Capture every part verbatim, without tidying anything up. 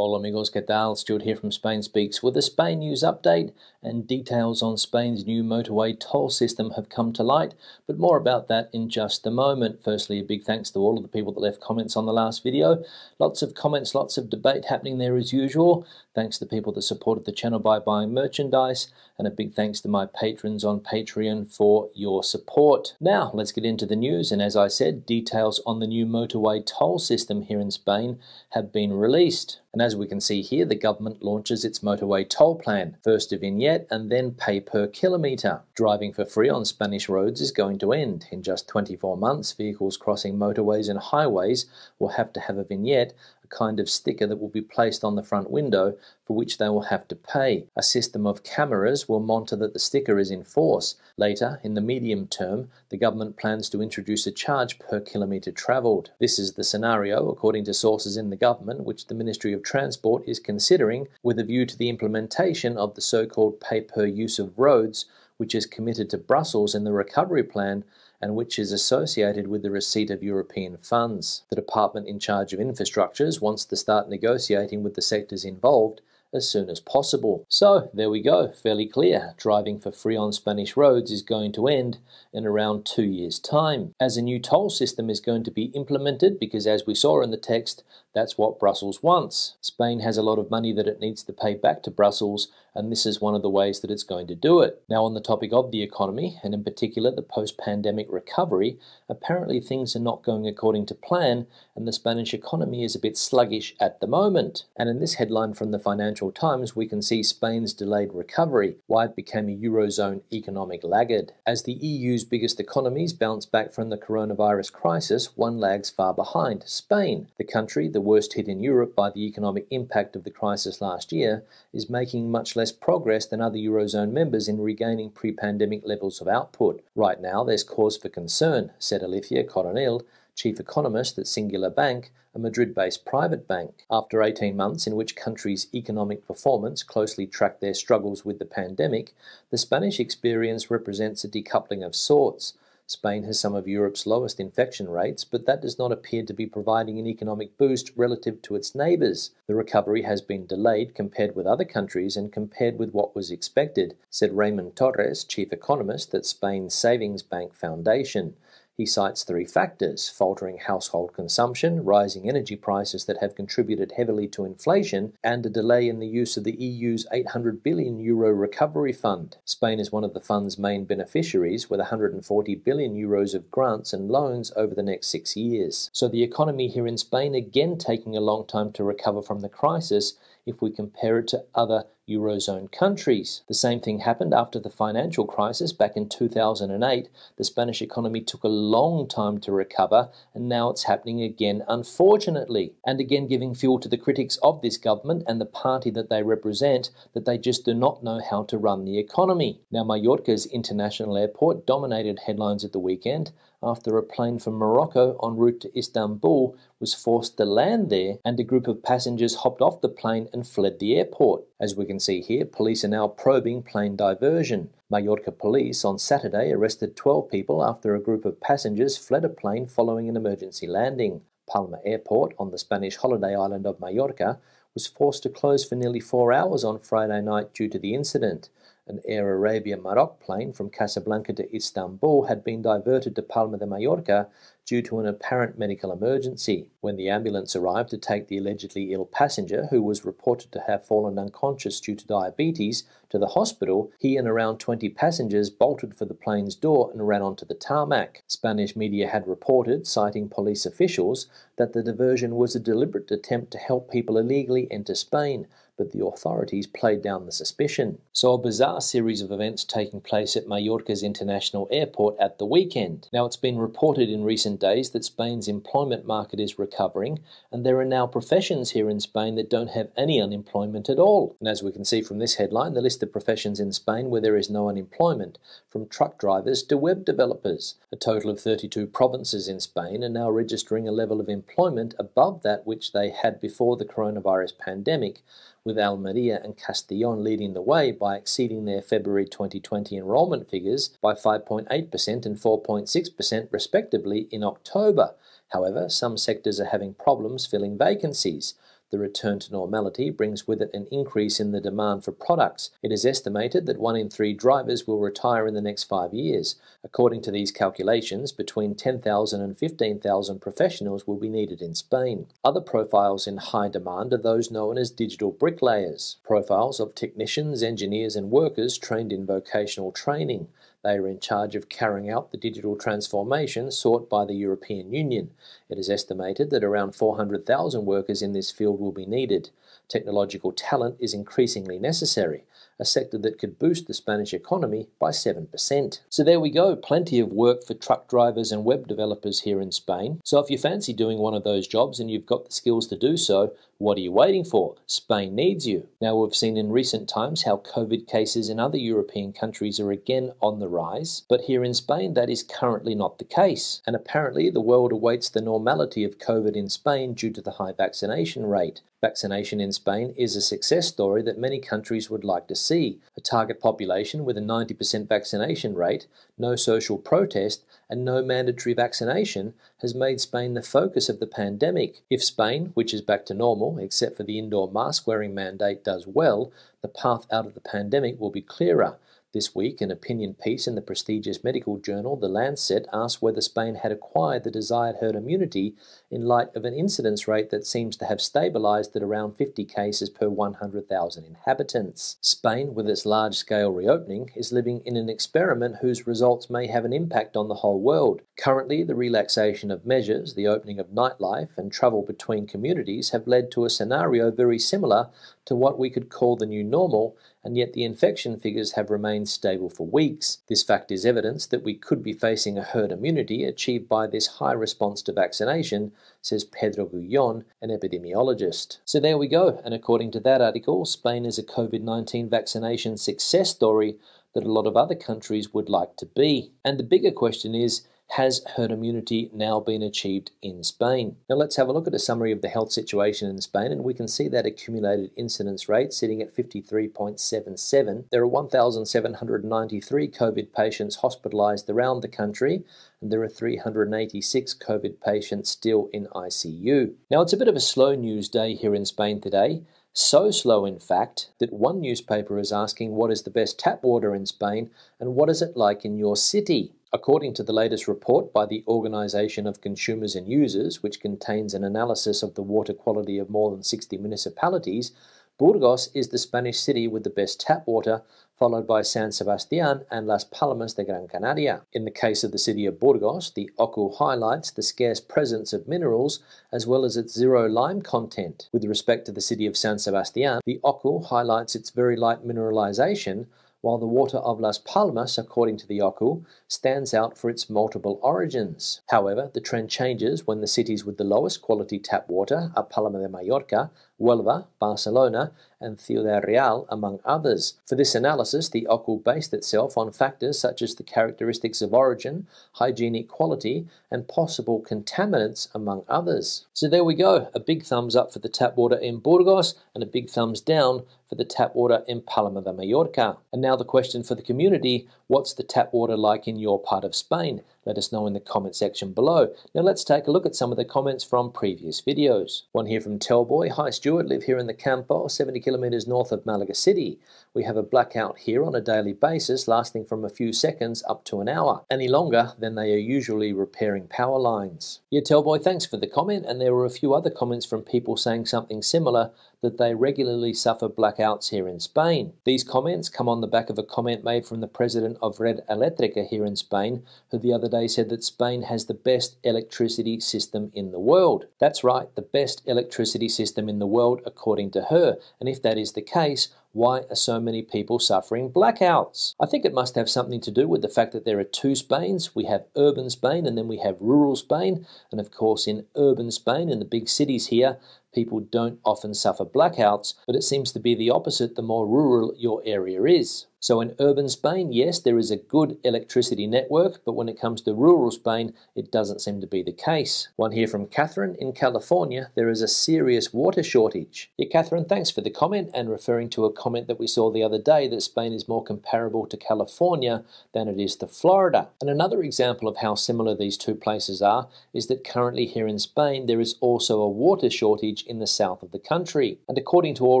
Hola amigos, ¿qué tal? Stuart here from Spain Speaks with a Spain news update, and details on Spain's new motorway toll system have come to light, but more about that in just a moment. Firstly, a big thanks to all of the people that left comments on the last video. Lots of comments, lots of debate happening there as usual. Thanks to the people that supported the channel by buying merchandise, and a big thanks to my patrons on Patreon for your support. Now, let's get into the news, and as I said, details on the new motorway toll system here in Spain have been released. And as we can see here, the government launches its motorway toll plan, first a vignette and then pay per kilometre. Driving for free on Spanish roads is going to end. In just twenty-four months, vehicles crossing motorways and highways will have to have a vignette, a kind of sticker that will be placed on the front window for which they will have to pay. A system of cameras will monitor that the sticker is in force. Later, in the medium term, the government plans to introduce a charge per kilometre travelled. This is the scenario, according to sources in the government, which the Ministry of Transport is considering with a view to the implementation of the so-called pay-per-use of roads, which is committed to Brussels in the recovery plan and which is associated with the receipt of European funds. The department in charge of infrastructures wants to start negotiating with the sectors involved as soon as possible. So there we go, fairly clear. Driving for free on Spanish roads is going to end in around two years' time, as a new toll system is going to be implemented because, as we saw in the text, that's what Brussels wants. Spain has a lot of money that it needs to pay back to Brussels, and this is one of the ways that it's going to do it. Now, on the topic of the economy, and in particular the post-pandemic recovery, apparently things are not going according to plan, and the Spanish economy is a bit sluggish at the moment. And in this headline from the Financial Times, we can see Spain's delayed recovery, why it became a Eurozone economic laggard. As the E U's biggest economies bounce back from the coronavirus crisis, one lags far behind, Spain. The country, the worst hit in Europe by the economic impact of the crisis last year, is making much less less progress than other Eurozone members in regaining pre-pandemic levels of output. Right now, there's cause for concern, said Alicia Coronel, chief economist at Singular Bank, a Madrid-based private bank. After eighteen months in which countries' economic performance closely tracked their struggles with the pandemic, the Spanish experience represents a decoupling of sorts. Spain has some of Europe's lowest infection rates, but that does not appear to be providing an economic boost relative to its neighbours. The recovery has been delayed compared with other countries and compared with what was expected, said Raymond Torres, chief economist at Spain's Savings Bank Foundation. He cites three factors: faltering household consumption, rising energy prices that have contributed heavily to inflation, and a delay in the use of the E U's eight hundred billion euro recovery fund. Spain is one of the fund's main beneficiaries, with one hundred forty billion euros of grants and loans over the next six years. So the economy here in Spain again taking a long time to recover from the crisis if we compare it to other Eurozone countries. The same thing happened after the financial crisis back in two thousand eight. The Spanish economy took a long time to recover, and now it's happening again, unfortunately. And again giving fuel to the critics of this government and the party that they represent, that they just do not know how to run the economy. Now, Mallorca's international airport dominated headlines at the weekend after a plane from Morocco en route to Istanbul was forced to land there, and a group of passengers hopped off the plane and fled the airport. As we can see here, police are now probing plane diversion. Mallorca police on Saturday arrested twelve people after a group of passengers fled a plane following an emergency landing. Palma Airport on the Spanish holiday island of Mallorca was forced to close for nearly four hours on Friday night due to the incident. An Air Arabia Maroc plane from Casablanca to Istanbul had been diverted to Palma de Mallorca due to an apparent medical emergency. When the ambulance arrived to take the allegedly ill passenger, who was reported to have fallen unconscious due to diabetes, to the hospital, he and around twenty passengers bolted for the plane's door and ran onto the tarmac. Spanish media had reported, citing police officials, that the diversion was a deliberate attempt to help people illegally enter Spain, but the authorities played down the suspicion. So a bizarre series of events taking place at Mallorca's international airport at the weekend. Now, it's been reported in recent days that Spain's employment market is recovering, and there are now professions here in Spain that don't have any unemployment at all. And as we can see from this headline, the list of professions in Spain where there is no unemployment, from truck drivers to web developers. A total of thirty-two provinces in Spain are now registering a level of employment above that which they had before the coronavirus pandemic, with Almería and Castellón leading the way by exceeding their February twenty twenty enrolment figures by five point eight percent and four point six percent respectively in October. However, some sectors are having problems filling vacancies. The return to normality brings with it an increase in the demand for products. It is estimated that one in three drivers will retire in the next five years. According to these calculations, between ten thousand and fifteen thousand professionals will be needed in Spain. Other profiles in high demand are those known as digital bricklayers, profiles of technicians, engineers and workers trained in vocational training. They are in charge of carrying out the digital transformation sought by the European Union. It is estimated that around four hundred thousand workers in this field will be needed. Technological talent is increasingly necessary, a sector that could boost the Spanish economy by seven percent. So there we go, plenty of work for truck drivers and web developers here in Spain. So if you fancy doing one of those jobs and you've got the skills to do so, what are you waiting for? Spain needs you. Now, we've seen in recent times how COVID cases in other European countries are again on the rise, but here in Spain that is currently not the case. And apparently the world awaits the normality of COVID in Spain due to the high vaccination rate. Vaccination in Spain is a success story that many countries would like to see. A target population with a ninety percent vaccination rate, no social protest, and no mandatory vaccination has made Spain the focus of the pandemic. If Spain, which is back to normal, except for the indoor mask-wearing mandate, does well, the path out of the pandemic will be clearer. This week, an opinion piece in the prestigious medical journal The Lancet asked whether Spain had acquired the desired herd immunity in light of an incidence rate that seems to have stabilised at around fifty cases per one hundred thousand inhabitants. Spain, with its large-scale reopening, is living in an experiment whose results may have an impact on the whole world. Currently, the relaxation of measures, the opening of nightlife and travel between communities have led to a scenario very similar to what we could call the new normal, and yet the infection figures have remained stable for weeks. This fact is evidence that we could be facing a herd immunity achieved by this high response to vaccination, says Pedro Guillon, an epidemiologist. So there we go, and according to that article, Spain is a COVID nineteen vaccination success story that a lot of other countries would like to be. And the bigger question is, has herd immunity now been achieved in Spain? Now let's have a look at a summary of the health situation in Spain, and we can see that accumulated incidence rate sitting at fifty-three point seven seven. There are one thousand seven hundred ninety-three COVID patients hospitalized around the country, and there are three hundred eighty-six COVID patients still in I C U. Now, it's a bit of a slow news day here in Spain today. So slow, in fact, that one newspaper is asking what is the best tap water in Spain and what is it like in your city. According to the latest report by the Organisation of Consumers and Users, which contains an analysis of the water quality of more than sixty municipalities, Burgos is the Spanish city with the best tap water, followed by San Sebastian and Las Palmas de Gran Canaria. In the case of the city of Burgos, the O C U highlights the scarce presence of minerals as well as its zero lime content. With respect to the city of San Sebastian, the O C U highlights its very light mineralization, while the water of Las Palmas, according to the O C U, stands out for its multiple origins. However, the trend changes when the cities with the lowest quality tap water are Palma de Mallorca, Huelva, Barcelona, and Ciudad Real, among others. For this analysis, the O C U based itself on factors such as the characteristics of origin, hygienic quality, and possible contaminants, among others. So there we go, a big thumbs up for the tap water in Burgos, and a big thumbs down for the tap water in Palma de Mallorca. And now the question for the community, what's the tap water like in your part of Spain? Let us know in the comment section below. Now let's take a look at some of the comments from previous videos. One here from Telboy. Hi Stuart, live here in the Campo, seventy kilometres north of Malaga City. We have a blackout here on a daily basis lasting from a few seconds up to an hour, any longer than they are usually repairing power lines. Yeah Telboy, thanks for the comment, and there were a few other comments from people saying something similar, that they regularly suffer blackouts here in Spain. These comments come on the back of a comment made from the president of Red Electrica here in Spain, who the other day said that Spain has the best electricity system in the world. That's right, the best electricity system in the world according to her, and if that is the case, why are so many people suffering blackouts? I think it must have something to do with the fact that there are two Spains. We have urban Spain and then we have rural Spain, and of course in urban Spain, in the big cities here, people don't often suffer blackouts, but it seems to be the opposite the more rural your area is. So in urban Spain, yes, there is a good electricity network, but when it comes to rural Spain, it doesn't seem to be the case. One here from Catherine. In California, there is a serious water shortage. Yeah, Catherine, thanks for the comment and referring to a comment that we saw the other day that Spain is more comparable to California than it is to Florida. And another example of how similar these two places are is that currently here in Spain there is also a water shortage in the south of the country. And according to all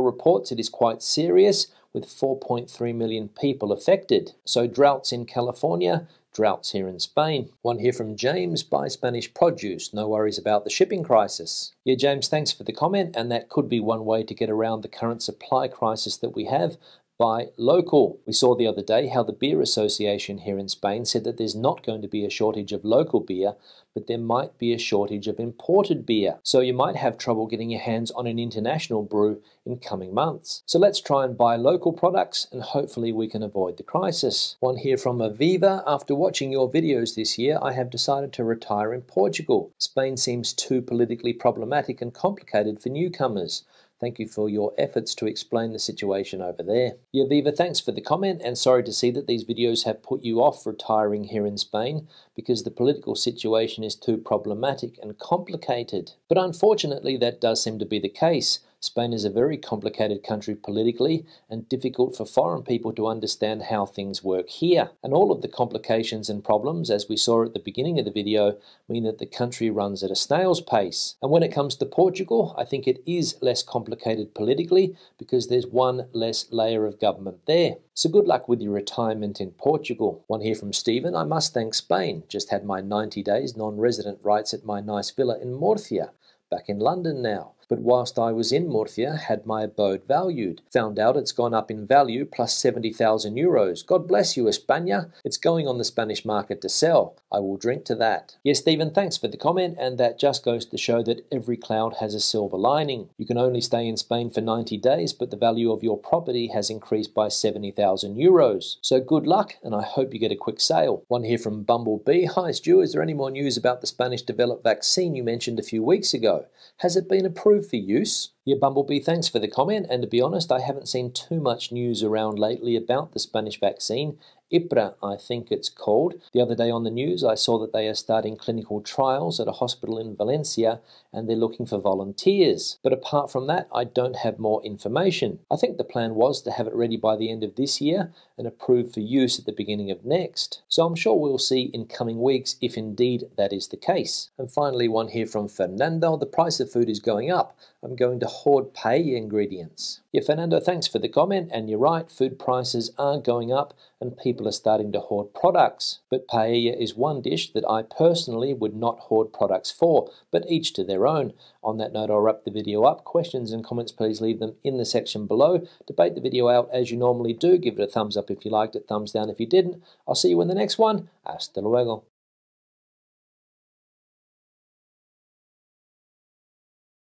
reports, it is quite serious, with four point three million people affected. So droughts in California, droughts here in Spain. One here from James, buy Spanish produce, no worries about the shipping crisis. Yeah, James, thanks for the comment, and that could be one way to get around the current supply crisis that we have, buy local. We saw the other day how the Beer Association here in Spain said that there's not going to be a shortage of local beer, but there might be a shortage of imported beer. So you might have trouble getting your hands on an international brew in coming months. So let's try and buy local products, and hopefully we can avoid the crisis. One here from Aviva, after watching your videos this year, I have decided to retire in Portugal. Spain seems too politically problematic and complicated for newcomers. Thank you for your efforts to explain the situation over there. Yeah, Viva, thanks for the comment, and sorry to see that these videos have put you off retiring here in Spain because the political situation is too problematic and complicated. But unfortunately, that does seem to be the case. Spain is a very complicated country politically and difficult for foreign people to understand how things work here. And all of the complications and problems, as we saw at the beginning of the video, mean that the country runs at a snail's pace. And when it comes to Portugal, I think it is less complicated politically because there's one less layer of government there. So good luck with your retirement in Portugal. One here from Stephen, I must thank Spain. Just had my ninety days non-resident rights at my nice villa in Murcia, back in London now. But whilst I was in Murcia, had my abode valued. Found out it's gone up in value plus seventy thousand euros. God bless you, España. It's going on the Spanish market to sell. I will drink to that. Yes, Stephen, thanks for the comment, and that just goes to show that every cloud has a silver lining. You can only stay in Spain for ninety days, but the value of your property has increased by seventy thousand euros. So good luck, and I hope you get a quick sale. One here from Bumblebee. Hi, Stu, is there any more news about the Spanish developed vaccine you mentioned a few weeks ago? Has it been approved for use? Yeah, Bumblebee, thanks for the comment, and to be honest, I haven't seen too much news around lately about the Spanish vaccine, I P R A, I think it's called. The other day on the news, I saw that they are starting clinical trials at a hospital in Valencia, and they're looking for volunteers. But apart from that, I don't have more information. I think the plan was to have it ready by the end of this year and approved for use at the beginning of next. So I'm sure we'll see in coming weeks if indeed that is the case. And finally, one here from Fernando, the price of food is going up. I'm going to hoard pay ingredients. Yeah, Fernando, thanks for the comment, and you're right, food prices are going up and people are starting to hoard products. But paella is one dish that I personally would not hoard products for, but each to their own. On that note, I'll wrap the video up. Questions and comments, please leave them in the section below. Debate the video out as you normally do. Give it a thumbs up if you liked it, thumbs down if you didn't. I'll see you in the next one. Hasta luego.